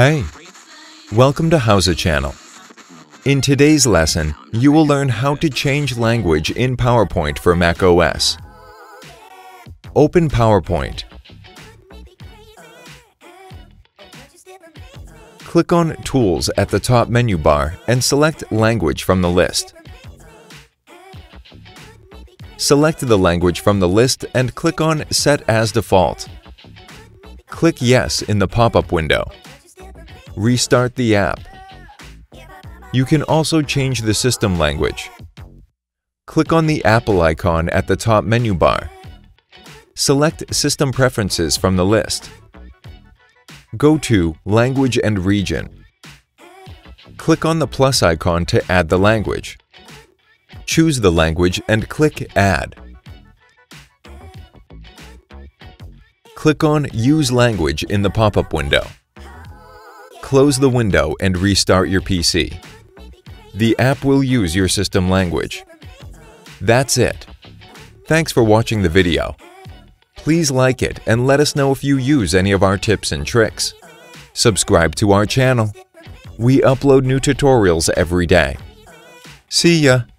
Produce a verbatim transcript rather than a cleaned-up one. Hey, welcome to Howza Channel. In today's lesson, you will learn how to change language in PowerPoint for macOS. Open PowerPoint. Click on Tools at the top menu bar and select Language from the list. Select the language from the list and click on Set as Default. Click Yes in the pop-up window. Restart the app. You can also change the system language. Click on the Apple icon at the top menu bar. Select System Preferences from the list. Go to Language and Region. Click on the plus icon to add the language. Choose the language and click Add. Click on Use Language in the pop-up window. Close the window and restart your P C. The app will use your system language. That's it. Thanks for watching the video. Please like it and let us know if you use any of our tips and tricks. Subscribe to our channel. We upload new tutorials every day. See ya!